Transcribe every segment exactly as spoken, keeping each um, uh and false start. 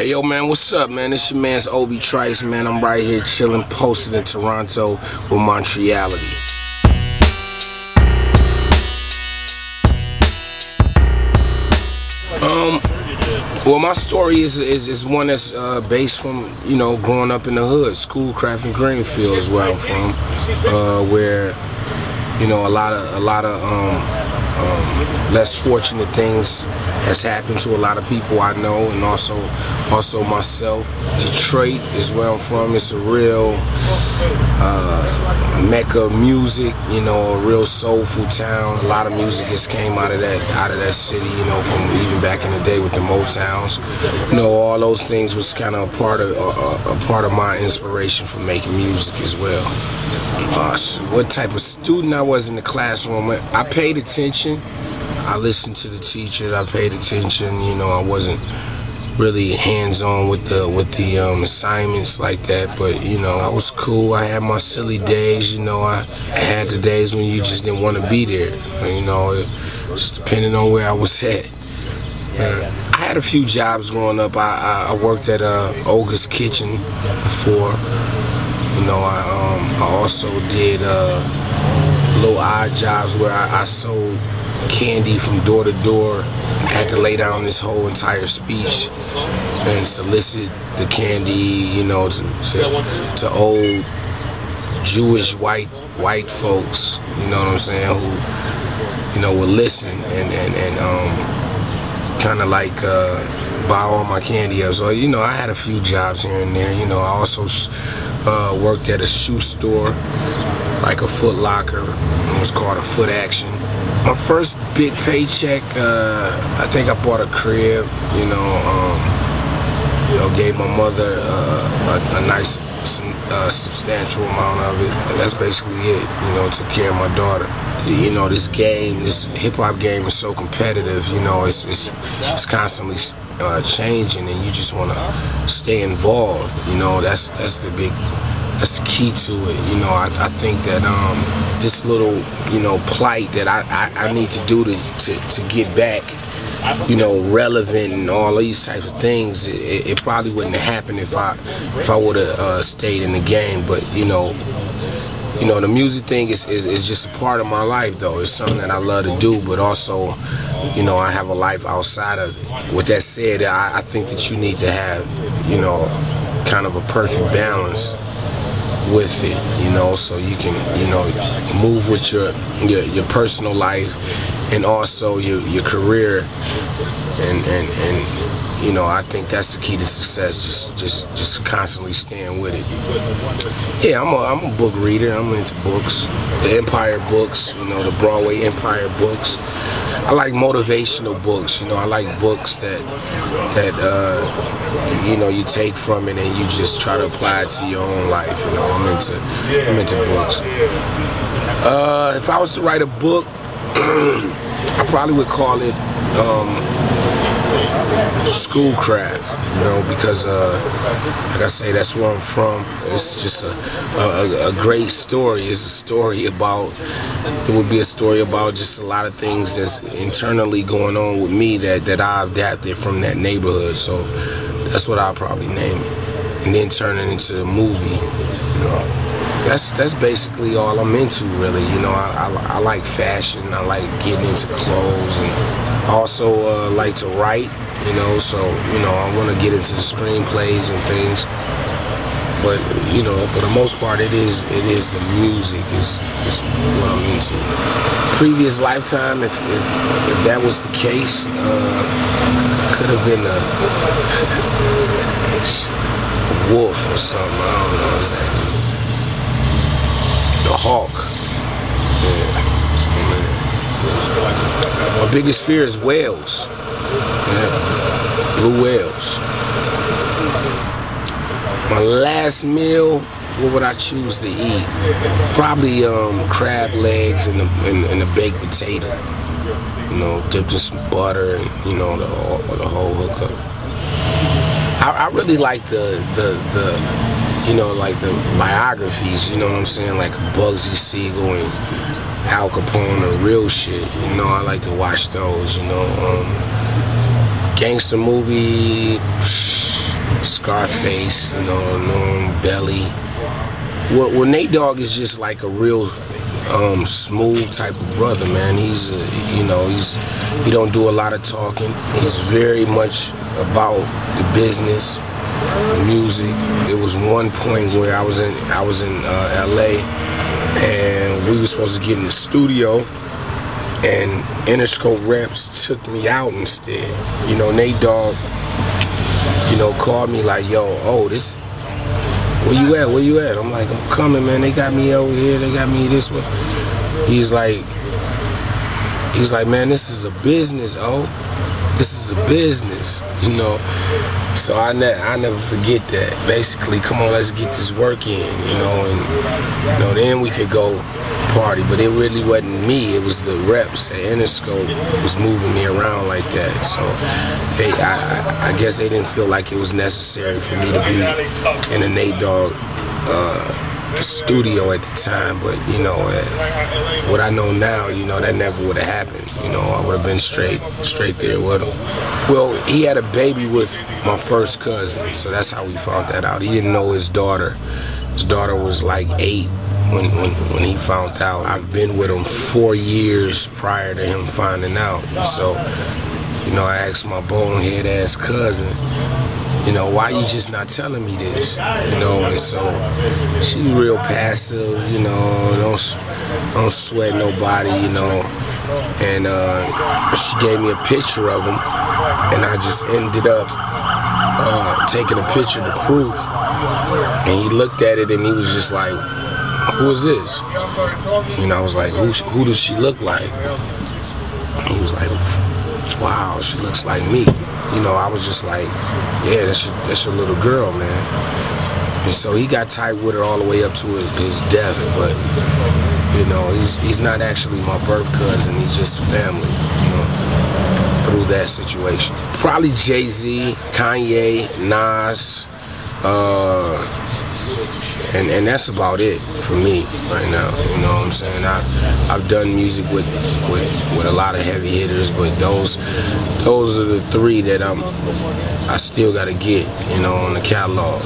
Hey, yo, man, what's up, man? It's your man's Obie Trice, man. I'm right here chilling, posted in Toronto with Montreality. Um, well, my story is is, is one that's uh, based from, you know, growing up in the hood. Schoolcraft in Greenfield is where I'm from, uh, where, you know, a lot of, a lot of, um... Um, less fortunate things has happened to a lot of people I know, and also also myself. Detroit is where I'm from. It's a real uh, mecca of music, you know, a real soulful town. A lot of music just came out of that out of that city, you know, from even back in the day with the Motowns. You know, all those things was kind of a part of a, a part of my inspiration for making music as well. Uh, what type of student I was in the classroom, I paid attention, I listened to the teachers, I paid attention, you know, I wasn't really hands-on with the with the um, assignments like that, but, you know, I was cool, I had my silly days, you know, I, I had the days when you just didn't want to be there, you know, just depending on where I was at. Uh, I had a few jobs growing up. I, I, I worked at uh, Olga's Kitchen before. You know, I, um, I also did uh, little odd jobs where I, I sold candy from door to door. I had to lay down this whole entire speech and solicit the candy, you know, to, to, to old Jewish white white folks, you know what I'm saying, who, you know, would listen and, and, and um, kind of like... Uh, buy all my candy up. So, you know, I had a few jobs here and there. You know, I also uh, worked at a shoe store, like a Foot Locker. It was called a Foot Action. My first big paycheck, uh, I think I bought a crib, you know, um, you know, gave my mother uh, a, a nice, some, uh, substantial amount of it. And that's basically it, you know, took care of my daughter. You know, this game, this hip-hop game is so competitive, you know, it's, it's, it's constantly Uh, changing, and you just want to stay involved. You know, that's that's the big, that's the key to it. You know, I, I think that um, this little, you know, plight that I, I, I need to do to, to, to get back, you know, relevant and all these types of things, it, it probably wouldn't have happened if I if I would have uh, stayed in the game. But you know, you know, the music thing is, is, is just a part of my life, though. It's something that I love to do, but also, you know, I have a life outside of it. With that said, I, I think that you need to have, you know, kind of a perfect balance with it, you know, so you can, you know, move with your your, your personal life and also your, your career. And, and, and you know, I think that's the key to success, just just, just constantly staying with it. Yeah, I'm a, I'm a book reader. I'm into books. The Empire books, you know, the Broadway Empire books. I like motivational books, you know. I like books that, that uh, you know, you take from it and you just try to apply it to your own life, you know. I'm into, I'm into books. Uh, if I was to write a book, I probably would call it... Um, Schoolcraft, you know, because uh, like I say, that's where I'm from. It's just a, a, a great story. It's a story about, it would be a story about just a lot of things that's internally going on with me that, that I adapted from that neighborhood. So that's what I'll probably name it. And then turn it into a movie, you know. That's that's basically all I'm into, really. You know, I, I, I like fashion. I like getting into clothes, and I also uh, like to write. You know, so you know, I want to get into the screenplays and things. But you know, for the most part, it is it is the music is is what I'm into. Previous lifetime, if if, if that was the case, uh, could have been a wolf or something. I don't know exactly. The Hawk. Yeah. My biggest fear is whales. Yeah. Blue whales. My last meal, what would I choose to eat? Probably um, crab legs and a, and, and a baked potato. You know, dipped in some butter and, you know, the, the whole hookup. I, I really like the, the, the you know, like the biographies, you know what I'm saying, like Bugsy Siegel and Al Capone, the real shit, you know, I like to watch those, you know. Um, gangster movie, psh, Scarface, you know, um, Belly. Well, well, Nate Dogg is just like a real um, smooth type of brother, man. He's, uh, you know, he's he don't do a lot of talking. He's very much about the business, the music. There was one point where I was in I was in uh, L A, and we were supposed to get in the studio, and Interscope Reps took me out instead. You know, Nate Dogg, you know, called me like, yo, oh, this, where you at, where you at? I'm like, I'm coming, man, they got me over here, they got me this way. He's like, he's like, man, this is a business, oh. This is a business, you know. So I, ne I never forget that. Basically, come on, let's get this work in, you know, and you know, then we could go party. But it really wasn't me, it was the reps at Interscope was moving me around like that. So they, I, I guess they didn't feel like it was necessary for me to be in a Nate Dogg uh, studio at the time. But, you know, uh, what I know now, you know, that never would have happened. You know, I would have been straight, straight there with him. Well, he had a baby with my first cousin, so that's how we found that out. He didn't know his daughter. His daughter was like eight when, when, when he found out. I've been with him four years prior to him finding out. So, you know, I asked my bonehead ass cousin, you know, why you just not telling me this? You know, and so she's real passive, you know, don't, don't sweat nobody, you know. And uh, she gave me a picture of him, and I just ended up uh, taking a picture to PROOF. And he looked at it, and he was just like, who is this? And I was like, who, who does she look like? And he was like, wow, she looks like me. You know, I was just like, yeah, that's your, that's your little girl, man. And so he got tight with her all the way up to his, his death, but, you know, he's, he's not actually my birth cousin, he's just family, you know, through that situation. Probably Jay-Z, Kanye, Nas, uh, and, and that's about it for me right now, you know what I'm saying? I, I've done music with, with, with a lot of heavy hitters, but those, those are the three that I'm, I still gotta get, you know, on the catalog.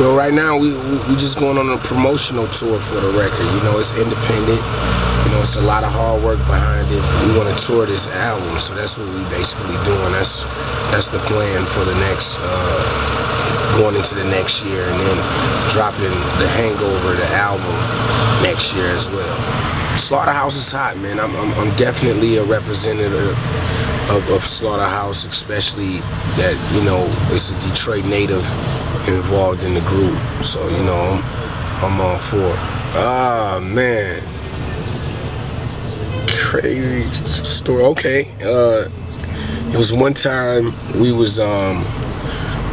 Well, right now we, we we just going on a promotional tour for the record. You know, it's independent. You know, it's a lot of hard work behind it. We want to tour this album, so that's what we basically doing. That's that's the plan for the next uh, going into the next year, and then dropping The Hangover, the album, next year as well. Slaughterhouse is hot, man. I'm I'm, I'm definitely a representative of, of Slaughterhouse, especially that, you know, it's a Detroit native involved in the group, so you know I'm, I'm on for it. Ah, man, crazy story. Okay, uh, it was one time we was um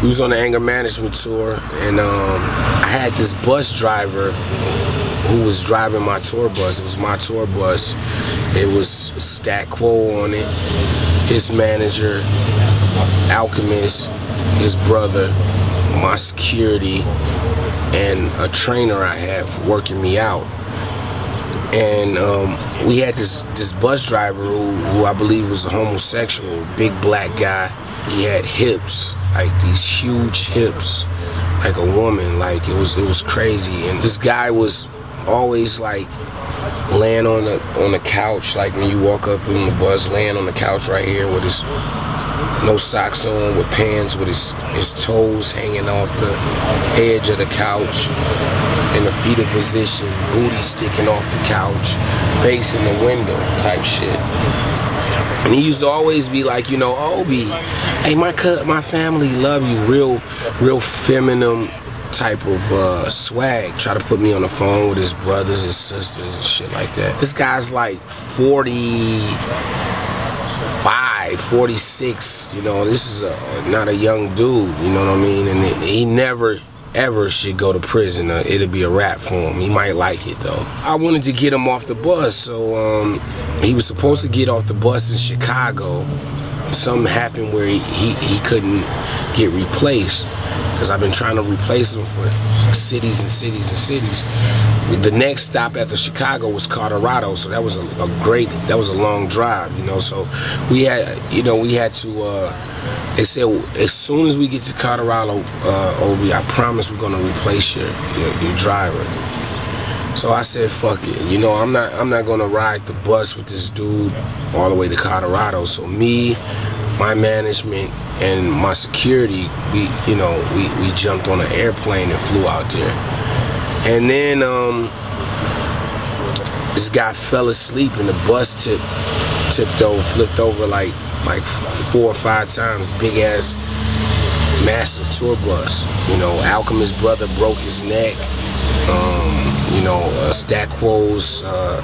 we was on the Anger Management Tour, and um, I had this bus driver who was driving my tour bus. It was my tour bus. It was Stat Quo on it, his manager, Alchemist, his brother, my security, and a trainer I have working me out. And um, we had this this bus driver who, who I believe was a homosexual, big black guy. He had hips, like these huge hips, like a woman. Like it was it was crazy. And this guy was always like laying on the on the couch, like when you walk up in the bus, laying on the couch right here with his no socks on, with pants, with his, his toes hanging off the edge of the couch, in a fetal position, booty sticking off the couch, facing the window type shit. And he used to always be like, you know, Obie, hey, my cut, my family love you, real, real feminine type of uh, swag. Try to put me on the phone with his brothers, his sisters, and shit like that. This guy's like forty-five, forty-six, you know, this is a, not a young dude, you know what I mean? And it, he never, ever should go to prison. Uh, it'll be a wrap for him. He might like it, though. I wanted to get him off the bus, so um, he was supposed to get off the bus in Chicago. Something happened where he, he, he couldn't get replaced, because I've been trying to replace him for cities and cities and cities. The next stop after Chicago was Colorado, so that was a, a great, that was a long drive, you know. So we had, you know, we had to. Uh, they said as soon as we get to Colorado, uh, Obie, I promise we're gonna replace your, your your driver. So I said, fuck it, you know, I'm not, I'm not gonna ride the bus with this dude all the way to Colorado. So me, my management, and my security, we, you know, we we jumped on an airplane and flew out there. And then um, this guy fell asleep and the bus tip, tipped over, flipped over like like four or five times. Big ass, massive tour bus. You know, Alchemist's brother broke his neck. Um, you know, uh, Stat Quo's uh,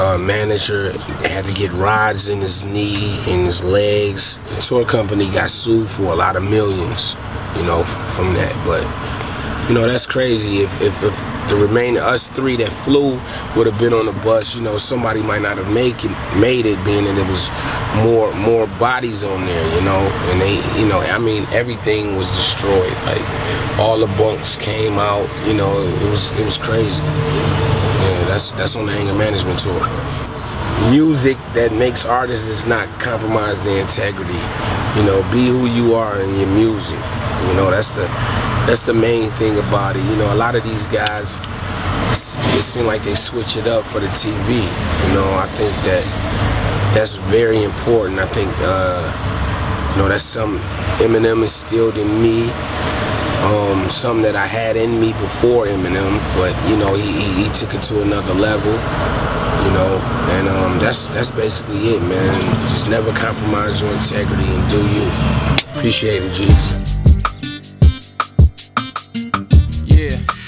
uh, manager had to get rods in his knee and his legs. The tour company got sued for a lot of millions, you know, from that, but. You know, that's crazy. If, if, if the remainder, us three that flew, would have been on the bus, you know, somebody might not have make it, made it, being that there was more more bodies on there, you know. And they, you know, I mean, everything was destroyed. Like, all the bunks came out, you know, it was it was crazy. Yeah, that's, that's on the Anger Management Tour. Music that makes artists does not compromise their integrity. You know, be who you are in your music. You know, that's the... That's the main thing about it. You know, a lot of these guys, it seems like they switch it up for the T V. You know, I think that that's very important. I think, uh, you know, that's something Eminem instilled in me, um, something that I had in me before Eminem, but, you know, he, he, he took it to another level, you know, and um, that's, that's basically it, man. Just never compromise your integrity and do you. Appreciate it, G. Yeah.